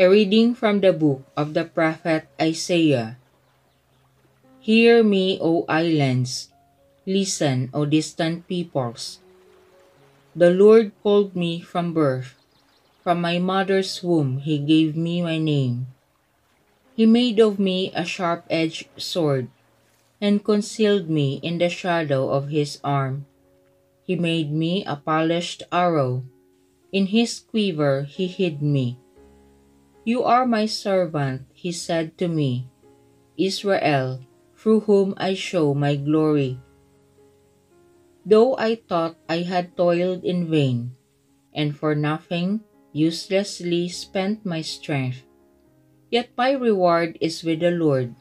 A reading from the book of the prophet Isaiah. Hear me, O islands. Listen, O distant peoples. The Lord called me from birth. From my mother's womb he gave me my name. He made of me a sharp-edged sword and concealed me in the shadow of his arm. He made me a polished arrow. In his quiver he hid me. You are my servant, he said to me, Israel, through whom I show my glory. Though I thought I had toiled in vain, and for nothing, uselessly spent my strength, yet my reward is with the Lord,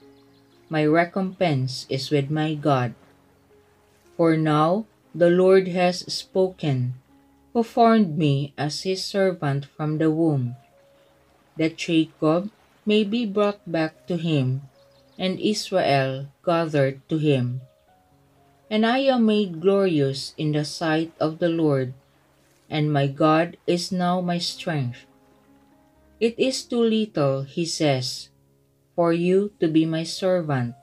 my recompense is with my God. For now the Lord has spoken, who formed me as his servant from the womb, that Jacob may be brought back to him, and Israel gathered to him. And I am made glorious in the sight of the Lord, and my God is now my strength. It is too little, he says, for you to be my servant,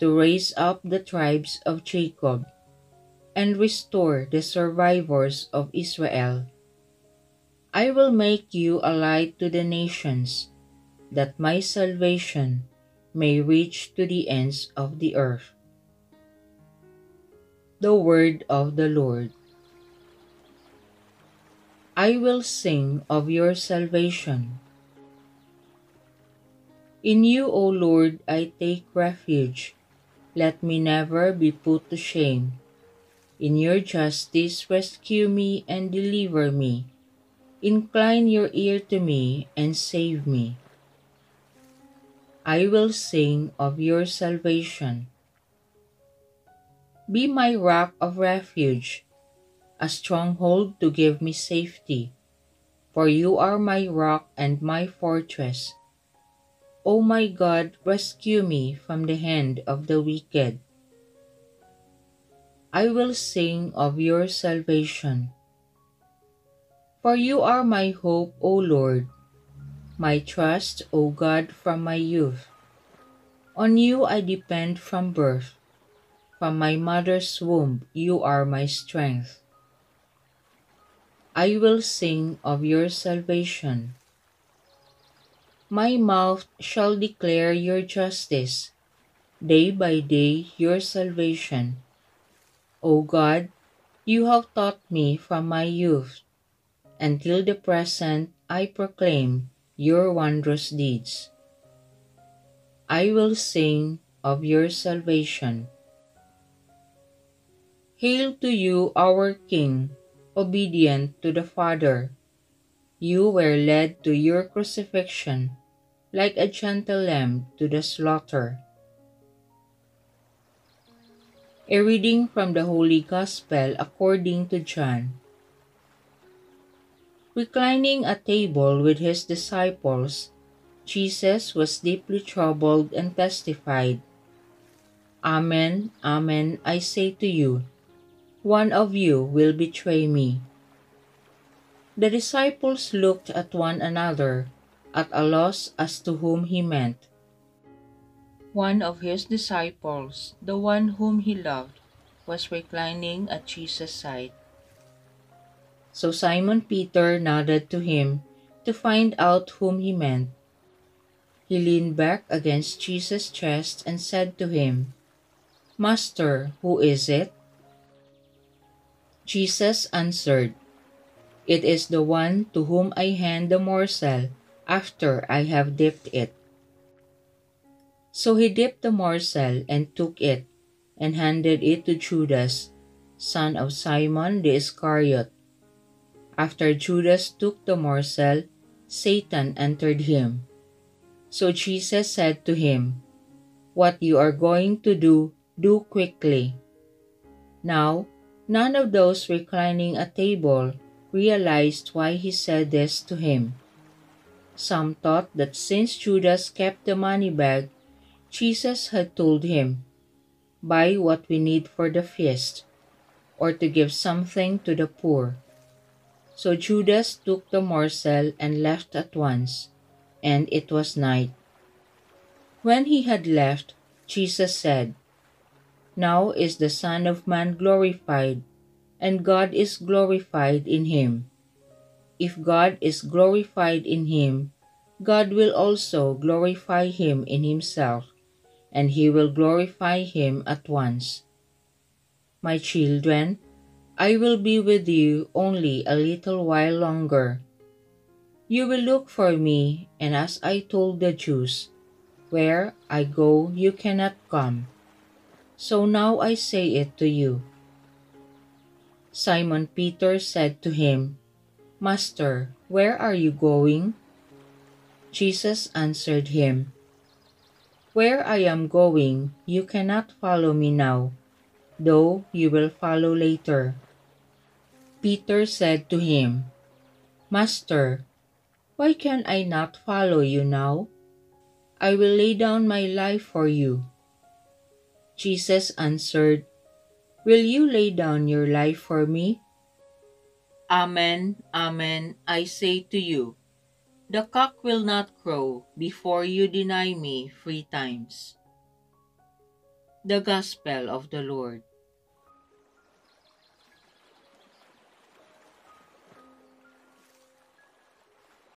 to raise up the tribes of Jacob, and restore the survivors of Israel. I will make you a light to the nations, that my salvation may reach to the ends of the earth. The word of the Lord. I will sing of your salvation. In you, O Lord, I take refuge. Let me never be put to shame. In your justice, rescue me and deliver me. Incline your ear to me and save me. I will sing of your salvation. Be my rock of refuge, a stronghold to give me safety, for you are my rock and my fortress. O my God, rescue me from the hand of the wicked. I will sing of your salvation. For you are my hope, O Lord, my trust, O God, from my youth. On you I depend from birth. From my mother's womb, you are my strength. I will sing of your salvation. My mouth shall declare your justice, day by day your salvation. O God, you have taught me from my youth. Until the present, I proclaim your wondrous deeds. I will sing of your salvation. Hail to you, our King, obedient to the Father. You were led to your crucifixion, like a gentle lamb to the slaughter. A reading from the Holy Gospel according to John. Reclining at table with his disciples, Jesus was deeply troubled and testified, Amen, amen, I say to you, one of you will betray me. The disciples looked at one another, at a loss as to whom he meant. One of his disciples, the one whom he loved, was reclining at Jesus' side. So Simon Peter nodded to him to find out whom he meant. He leaned back against Jesus' chest and said to him, Master, who is it? Jesus answered, It is the one to whom I hand the morsel after I have dipped it. So he dipped the morsel and took it, and handed it to Judas, son of Simon the Iscariot. After Judas took the morsel, Satan entered him. So Jesus said to him, What you are going to do, do quickly. Now, none of those reclining at table realized why he said this to him. Some thought that since Judas kept the money bag, Jesus had told him, Buy what we need for the feast, or to give something to the poor. So Judas took the morsel and left at once, and it was night. When he had left, Jesus said, Now is the Son of Man glorified, and God is glorified in him. If God is glorified in him, God will also glorify him in himself, and he will glorify him at once. My children, I will be with you only a little while longer. You will look for me, and as I told the Jews, where I go you cannot come. So now I say it to you. Simon Peter said to him, Master, where are you going? Jesus answered him, Where I am going, you cannot follow me now, though you will follow later. Peter said to him, Master, why can I not follow you now? I will lay down my life for you. Jesus answered, Will you lay down your life for me? Amen, amen, I say to you, the cock will not crow before you deny me 3 times. The Gospel of the Lord.